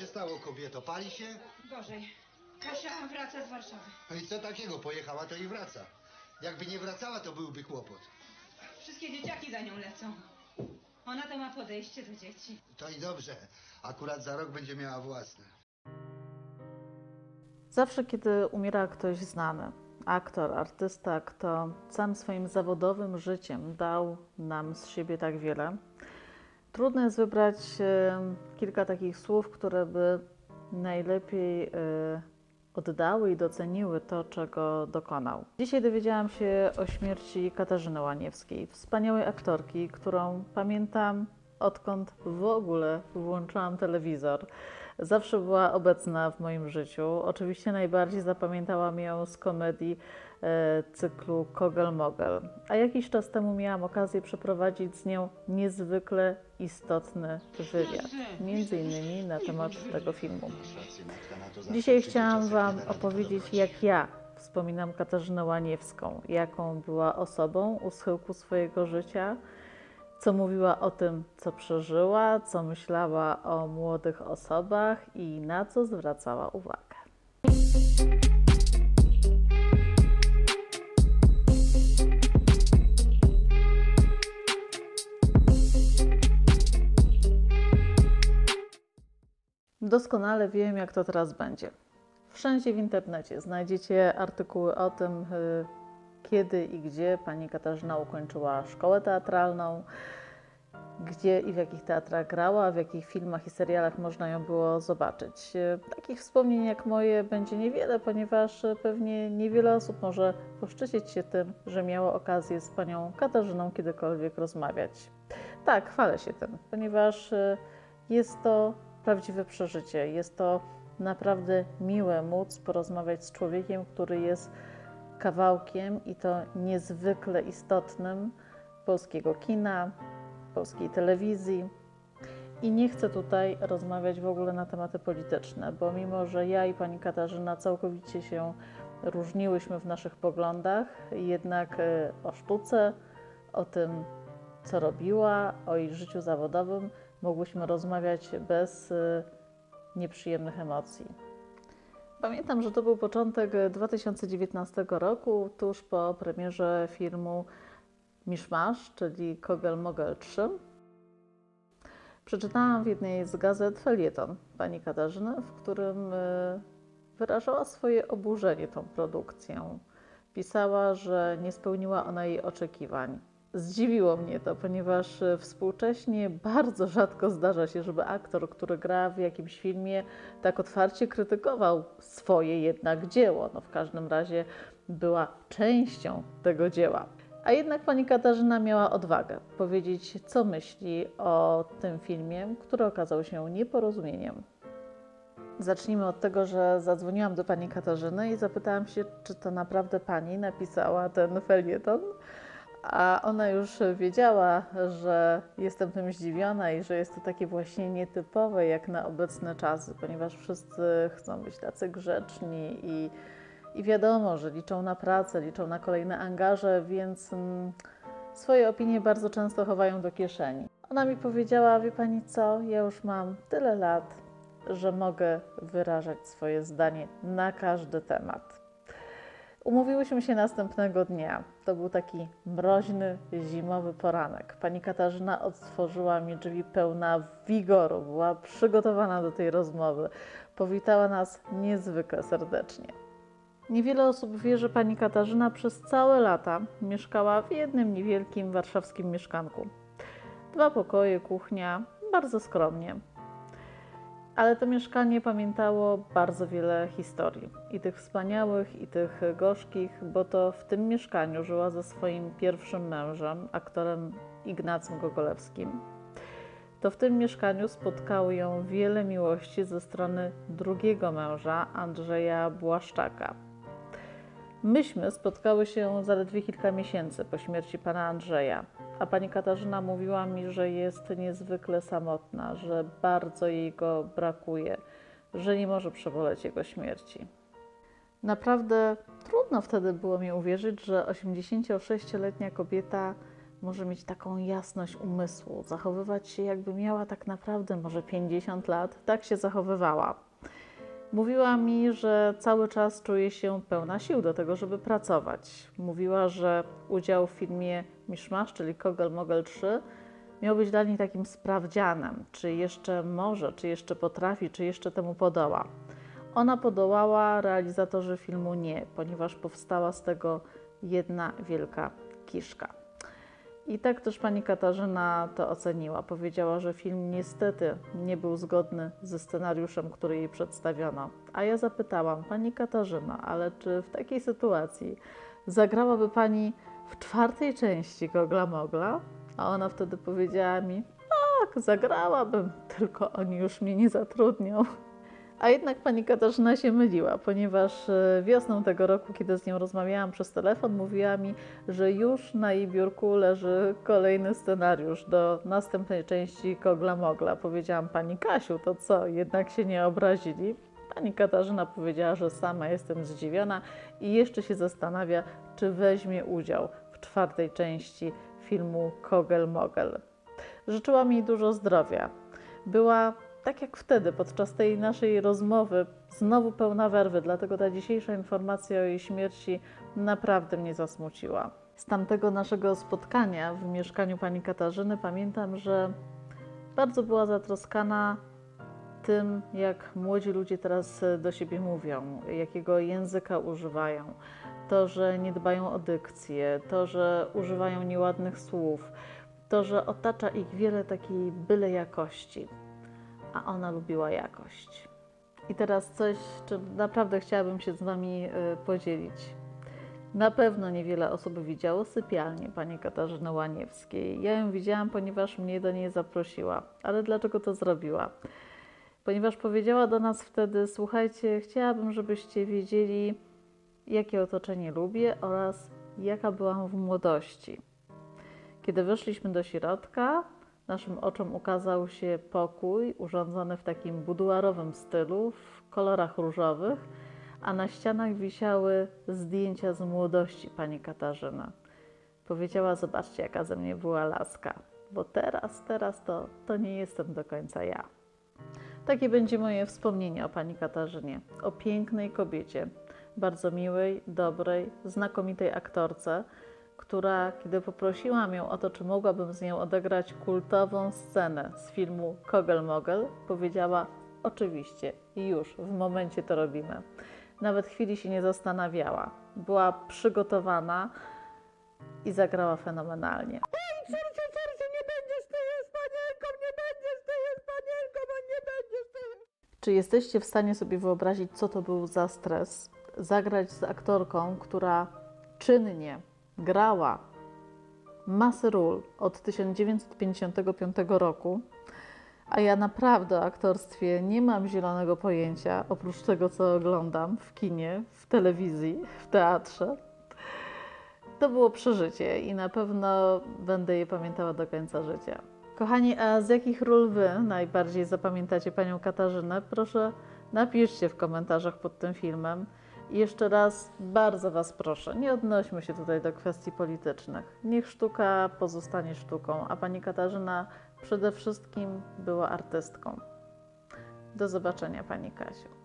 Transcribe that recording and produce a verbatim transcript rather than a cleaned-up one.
się stało, kobieto? Pali się? Gorzej. Kasia wraca z Warszawy. No i co takiego? Pojechała, to i wraca. Jakby nie wracała, to byłby kłopot. Wszystkie dzieciaki za nią lecą. Ona to ma podejście do dzieci. To i dobrze. Akurat za rok będzie miała własne. Zawsze, kiedy umiera ktoś znany, aktor, artysta, kto sam swoim zawodowym życiem dał nam z siebie tak wiele, trudno jest wybrać kilka takich słów, które by najlepiej oddały i doceniły to, czego dokonał. Dzisiaj dowiedziałam się o śmierci Katarzyny Łaniewskiej, wspaniałej aktorki, którą pamiętam, odkąd w ogóle włączyłam telewizor. Zawsze była obecna w moim życiu. Oczywiście najbardziej zapamiętałam ją z komedii e, cyklu Kogel-Mogel. A jakiś czas temu miałam okazję przeprowadzić z nią niezwykle istotny wywiad, między innymi na temat tego filmu. Dzisiaj chciałam Wam opowiedzieć, jak ja wspominam Katarzynę Łaniewską, jaką była osobą u schyłku swojego życia, co mówiła o tym, co przeżyła, co myślała o młodych osobach i na co zwracała uwagę. Doskonale wiem, jak to teraz będzie. Wszędzie w internecie znajdziecie artykuły o tym, kiedy i gdzie pani Katarzyna ukończyła szkołę teatralną, gdzie i w jakich teatrach grała, w jakich filmach i serialach można ją było zobaczyć. Takich wspomnień jak moje będzie niewiele, ponieważ pewnie niewiele osób może poszczycić się tym, że miało okazję z panią Katarzyną kiedykolwiek rozmawiać. Tak, chwalę się tym, ponieważ jest to prawdziwe przeżycie. Jest to naprawdę miłe móc porozmawiać z człowiekiem, który jest kawałkiem, i to niezwykle istotnym, polskiego kina, polskiej telewizji. I nie chcę tutaj rozmawiać w ogóle na tematy polityczne, bo mimo że ja i pani Katarzyna całkowicie się różniłyśmy w naszych poglądach, jednak o sztuce, o tym, co robiła, o jej życiu zawodowym mogłyśmy rozmawiać bez nieprzyjemnych emocji. Pamiętam, że to był początek dwa tysiące dziewiętnastego roku, tuż po premierze filmu Mishmash, czyli Kogel-Mogel trzy. Przeczytałam w jednej z gazet felieton pani Katarzyny, w którym wyrażała swoje oburzenie tą produkcją. Pisała, że nie spełniła ona jej oczekiwań. Zdziwiło mnie to, ponieważ współcześnie bardzo rzadko zdarza się, żeby aktor, który gra w jakimś filmie, tak otwarcie krytykował swoje jednak dzieło. No, w każdym razie była częścią tego dzieła. A jednak pani Katarzyna miała odwagę powiedzieć, co myśli o tym filmie, który okazał się nieporozumieniem. Zacznijmy od tego, że zadzwoniłam do pani Katarzyny i zapytałam się, czy to naprawdę pani napisała ten felieton. A ona już wiedziała, że jestem tym zdziwiona i że jest to takie właśnie nietypowe jak na obecne czasy, ponieważ wszyscy chcą być tacy grzeczni i, i wiadomo, że liczą na pracę, liczą na kolejne angaże, więc mm, swoje opinie bardzo często chowają do kieszeni. Ona mi powiedziała, wie pani co, ja już mam tyle lat, że mogę wyrażać swoje zdanie na każdy temat. Umówiłyśmy się następnego dnia. To był taki mroźny, zimowy poranek. Pani Katarzyna otworzyła mi drzwi pełna wigoru, była przygotowana do tej rozmowy. Powitała nas niezwykle serdecznie. Niewiele osób wie, że pani Katarzyna przez całe lata mieszkała w jednym niewielkim warszawskim mieszkanku. Dwa pokoje, kuchnia, bardzo skromnie. Ale to mieszkanie pamiętało bardzo wiele historii. I tych wspaniałych, i tych gorzkich, bo to w tym mieszkaniu żyła ze swoim pierwszym mężem, aktorem Ignacym Gogolewskim. To w tym mieszkaniu spotkało ją wiele miłości ze strony drugiego męża, Andrzeja Błaszczaka. Myśmy spotkały się zaledwie kilka miesięcy po śmierci pana Andrzeja, a pani Katarzyna mówiła mi, że jest niezwykle samotna, że bardzo jej go brakuje, że nie może przeboleć jego śmierci. Naprawdę trudno wtedy było mi uwierzyć, że osiemdziesięcioośmioletnia kobieta może mieć taką jasność umysłu, zachowywać się, jakby miała tak naprawdę może pięćdziesiąt lat, tak się zachowywała. Mówiła mi, że cały czas czuje się pełna sił do tego, żeby pracować. Mówiła, że udział w filmie Mishmash, czyli Kogel-Mogel trzy, miał być dla niej takim sprawdzianem, czy jeszcze może, czy jeszcze potrafi, czy jeszcze temu podoła. Ona podołała, realizatorzy filmu nie, ponieważ powstała z tego jedna wielka kiszka. I tak też pani Katarzyna to oceniła. Powiedziała, że film niestety nie był zgodny ze scenariuszem, który jej przedstawiono. A ja zapytałam: pani Katarzyna, ale czy w takiej sytuacji zagrałaby pani w czwartej części Kogla-Mogla? A ona wtedy powiedziała mi: tak, zagrałabym, tylko oni już mnie nie zatrudnią. A jednak pani Katarzyna się myliła, ponieważ wiosną tego roku, kiedy z nią rozmawiałam przez telefon, mówiła mi, że już na jej biurku leży kolejny scenariusz do następnej części Kogla-Mogla. Powiedziałam: pani Kasiu, to co, jednak się nie obrazili? Pani Katarzyna powiedziała, że sama jestem zdziwiona i jeszcze się zastanawia, czy weźmie udział w czwartej części filmu Kogel-Mogel. Życzyła mi dużo zdrowia. Była tak jak wtedy, podczas tej naszej rozmowy, znowu pełna werwy, dlatego ta dzisiejsza informacja o jej śmierci naprawdę mnie zasmuciła. Z tamtego naszego spotkania w mieszkaniu pani Katarzyny pamiętam, że bardzo była zatroskana tym, jak młodzi ludzie teraz do siebie mówią, jakiego języka używają. To, że nie dbają o dykcję, to, że używają nieładnych słów, to, że otacza ich wiele takiej byle jakości. A ona lubiła jakość. I teraz coś, czym naprawdę chciałabym się z Wami podzielić. Na pewno niewiele osób widziało sypialnię pani Katarzyny Łaniewskiej. Ja ją widziałam, ponieważ mnie do niej zaprosiła. Ale dlaczego to zrobiła? Ponieważ powiedziała do nas wtedy: słuchajcie, chciałabym, żebyście wiedzieli, jakie otoczenie lubię oraz jaka byłam w młodości. Kiedy weszliśmy do środka, naszym oczom ukazał się pokój urządzony w takim buduarowym stylu, w kolorach różowych, a na ścianach wisiały zdjęcia z młodości pani Katarzyny. Powiedziała: zobaczcie, jaka ze mnie była laska, bo teraz, teraz to, to nie jestem do końca ja. Takie będzie moje wspomnienie o pani Katarzynie, o pięknej kobiecie, bardzo miłej, dobrej, znakomitej aktorce, która, kiedy poprosiłam ją o to, czy mogłabym z nią odegrać kultową scenę z filmu Kogel-Mogel, powiedziała: oczywiście, już, w momencie to robimy. Nawet chwili się nie zastanawiała. Była przygotowana i zagrała fenomenalnie. Ej, córcie, córcie, nie będziesz ty jest panienką, nie będziesz ty jest panienką, a nie będziesz ty jest... Czy jesteście w stanie sobie wyobrazić, co to był za stres? Zagrać z aktorką, która czynnie grała masę ról od tysiąc dziewięćset pięćdziesiątego piątego roku, a ja naprawdę o aktorstwie nie mam zielonego pojęcia, oprócz tego, co oglądam w kinie, w telewizji, w teatrze. To było przeżycie i na pewno będę je pamiętała do końca życia. Kochani, a z jakich ról Wy najbardziej zapamiętacie panią Katarzynę? Proszę, napiszcie w komentarzach pod tym filmem. I jeszcze raz bardzo Was proszę, nie odnośmy się tutaj do kwestii politycznych. Niech sztuka pozostanie sztuką, a pani Katarzyna przede wszystkim była artystką. Do zobaczenia, pani Kasiu.